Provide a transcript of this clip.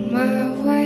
on my way.